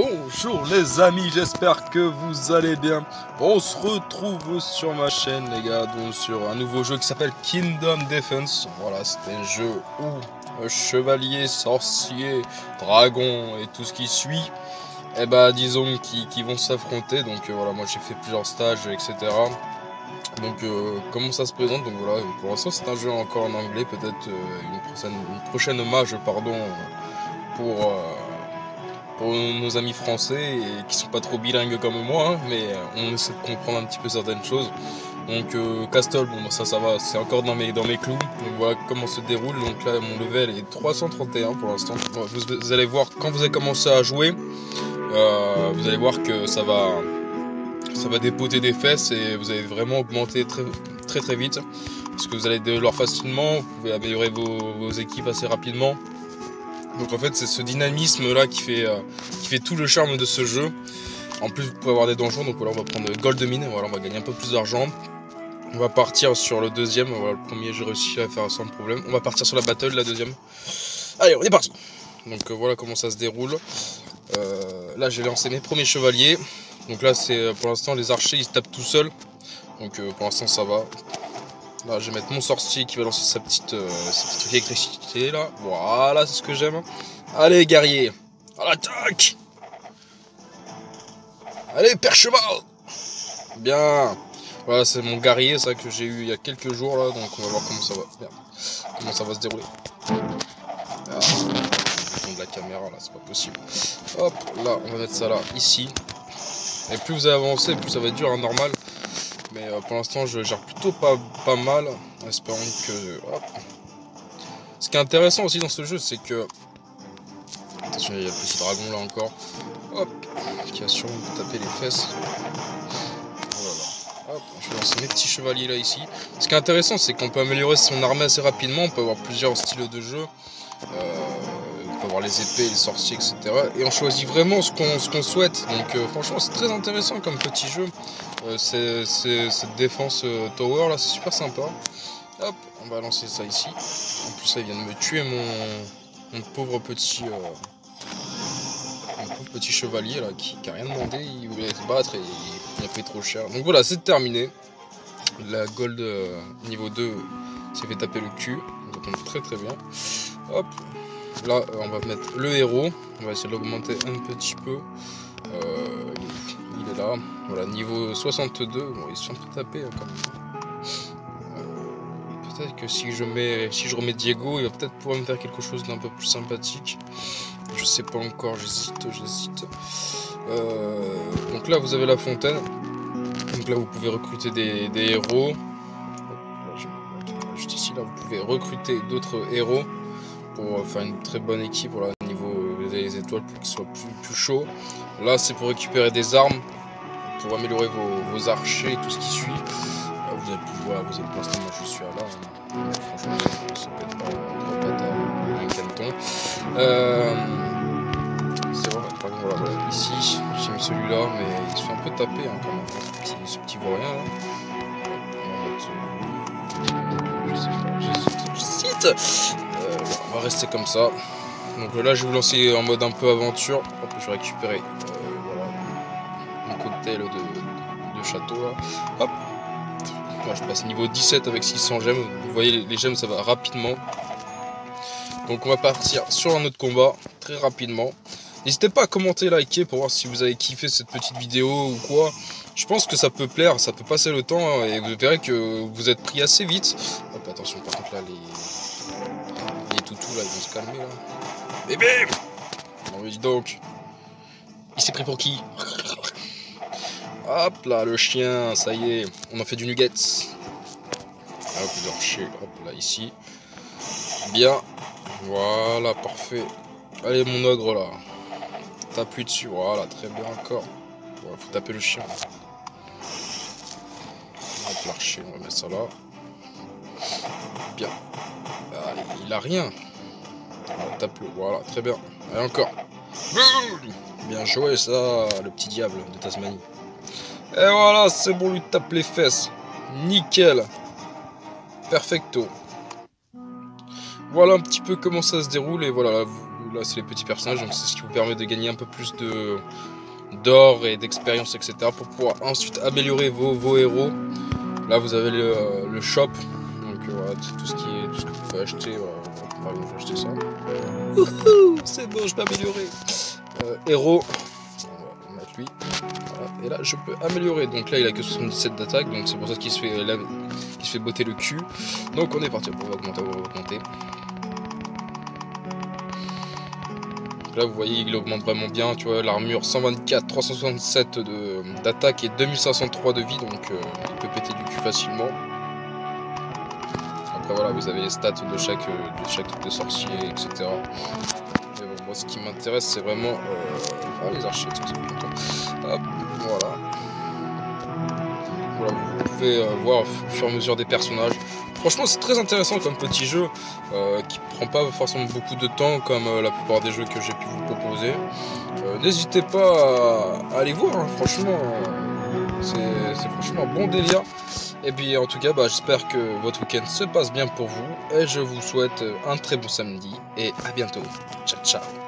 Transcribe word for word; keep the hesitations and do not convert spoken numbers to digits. Bonjour les amis, j'espère que vous allez bien. On se retrouve sur ma chaîne les gars, donc sur un nouveau jeu qui s'appelle Kingdom Defense. Voilà, c'est un jeu où chevalier, sorcier, dragon et tout ce qui suit, et eh bah disons qui, qui vont s'affronter. Donc euh, voilà, moi j'ai fait plusieurs stages, et cetera. Donc euh, comment ça se présente? Donc voilà, pour l'instant c'est un jeu encore en anglais, peut-être euh, une prochaine, une prochaine mage, pardon, pour... Euh, pour nos amis français et qui sont pas trop bilingues comme moi, hein, mais on essaie de comprendre un petit peu certaines choses. Donc euh, Castle, bon ça ça va, c'est encore dans mes, dans mes clous. Donc voilà comment se déroule. Donc là mon level est trois cent trente et un pour l'instant. Vous, vous allez voir quand vous avez commencé à jouer, euh, vous allez voir que ça va ça va dépoter des fesses et vous allez vraiment augmenter très très très vite. Parce que vous allez de l'or facilement, vous pouvez améliorer vos, vos équipes assez rapidement. Donc en fait c'est ce dynamisme là qui fait, euh, qui fait tout le charme de ce jeu. En plus vous pouvez avoir des donjons, donc voilà on va prendre Goldmine, voilà on va gagner un peu plus d'argent. On va partir sur le deuxième, voilà le premier j'ai réussi à faire sans problème. On va partir sur la battle, la deuxième. Allez on est parti. Donc euh, voilà comment ça se déroule. Euh, là j'ai lancé mes premiers chevaliers. Donc là c'est pour l'instant les archers ils se tapent tout seuls. Donc euh, pour l'instant ça va. Là, je vais mettre mon sorcier qui va lancer sa petite, euh, sa petite truc électricité là. Voilà, c'est ce que j'aime. Allez, guerrier, à l'attaque. Allez, père cheval. Bien. Voilà, c'est mon guerrier, ça que j'ai eu il y a quelques jours là. Donc, on va voir comment ça va. Merde. Comment ça va se dérouler. Ah, de la caméra là, c'est pas possible. Hop, là, on va mettre ça là, ici. Et plus vous allez avancer, plus ça va être dur, hein, normal. Mais pour l'instant je gère plutôt pas, pas mal, espérons que... Hop. Ce qui est intéressant aussi dans ce jeu c'est que... Attention il y a le petit dragon là encore. Hop, application, taper les fesses. Voilà. Hop, je vais lancer mes petits chevaliers là ici. Ce qui est intéressant c'est qu'on peut améliorer son armée assez rapidement, on peut avoir plusieurs styles de jeu. Euh... On peut avoir les épées, les sorciers, et cetera. Et on choisit vraiment ce qu'on ce qu'on souhaite. Donc euh, franchement c'est très intéressant comme petit jeu. Euh, c'est, c'est, cette défense euh, tower là, c'est super sympa. Hop, on va lancer ça ici. En plus ça vient de me tuer mon, mon pauvre petit euh, mon pauvre petit chevalier là qui, qui a rien demandé, il voulait se battre et il, il a pris trop cher. Donc voilà, c'est terminé. La gold euh, niveau deux s'est fait taper le cul. Donc on est très très bien. Hop. Là on va mettre le héros, on va essayer de l'augmenter un petit peu, euh, il est là, voilà niveau soixante-deux, bon, ils se sont tapés encore. Euh, peut-être que si je, mets, si je remets Diego, il va peut-être pouvoir me faire quelque chose d'un peu plus sympathique, je sais pas encore, j'hésite, j'hésite. Euh, donc là vous avez la fontaine, donc là vous pouvez recruter des, des héros, juste ici là vous pouvez recruter d'autres héros. Pour faire une très bonne équipe, voilà, au niveau des étoiles pour qu'il soit plus, plus chaud. Là c'est pour récupérer des armes, pour améliorer vos, vos archers et tout ce qui suit. Là, vous avez pu voir, vous êtes pensé, moi je suis à là, hein. Franchement ça peut être pas un canton. Euh, c'est vrai, par exemple, voilà, voilà, ici j'ai mis celui-là, mais il se fait un peu taper hein, quand même, ce petit, ce petit vaurien là. J'hésite. On va rester comme ça. Donc là je vais vous lancer en mode un peu aventure. Hop, je vais récupérer euh, voilà, mon cocktail de, de, de château là. Hop. Là, je passe niveau dix-sept avec six cents gemmes. Vous voyez les gemmes ça va rapidement. Donc on va partir sur un autre combat très rapidement. N'hésitez pas à commenter, liker pour voir si vous avez kiffé cette petite vidéo ou quoi. Je pense que ça peut plaire, ça peut passer le temps et vous verrez que vous êtes pris assez vite. Hop, attention par contre là les... Toutou là, ils vont se calmer là. Bébé! Non mais dis donc! Il s'est pris pour qui? Hop là, le chien, ça y est, on en fait du nugget. Hop, l'archer, hop là, ici. Bien, voilà, parfait. Allez, mon ogre là. T'appuies dessus, voilà, très bien encore. Voilà, faut taper le chien. Hop, l'archer, on va mettre ça là. Bien. Il a rien. Voilà, tape le. Voilà, très bien. Allez, encore. Bien joué, ça, le petit diable de Tasmanie. Et voilà, c'est bon, lui tape les fesses. Nickel. Perfecto. Voilà un petit peu comment ça se déroule. Et voilà, là c'est les petits personnages, donc c'est ce qui vous permet de gagner un peu plus de d'or et d'expérience, et cetera pour pouvoir ensuite améliorer vos, vos héros. Là vous avez le, le shop, donc voilà, tout ce qui est tout ce que vous pouvez acheter. Voilà. Par exemple, acheter ça. C'est bon, je peux améliorer. Euh, héros, on va mettre lui. Voilà. Et là je peux améliorer. Donc là il a que soixante-dix-sept d'attaque, donc c'est pour ça qu'il se, qu'il se fait botter le cul. Donc on est parti, on va augmenter, on va augmenter. Là vous voyez il augmente vraiment bien, tu vois, l'armure cent vingt-quatre, trois cent soixante-sept d'attaque et deux mille cinq cent trois de vie, donc euh, il peut péter du cul facilement. Après voilà, vous avez les stats de chaque de chaque type de sorcier, et cetera. Et bon, moi ce qui m'intéresse c'est vraiment euh... ah, les archers, ça, ça fait longtemps. Hop, voilà. Voilà, vous pouvez euh, voir au fur et à mesure des personnages. Franchement c'est très intéressant comme petit jeu euh, qui prend pas forcément beaucoup de temps comme euh, la plupart des jeux que j'ai pu vous proposer. Euh, N'hésitez pas à, à aller voir, hein, franchement euh, c'est franchement un bon délire. Et puis en tout cas bah, j'espère que votre week-end se passe bien pour vous et je vous souhaite un très bon samedi et à bientôt. Ciao ciao.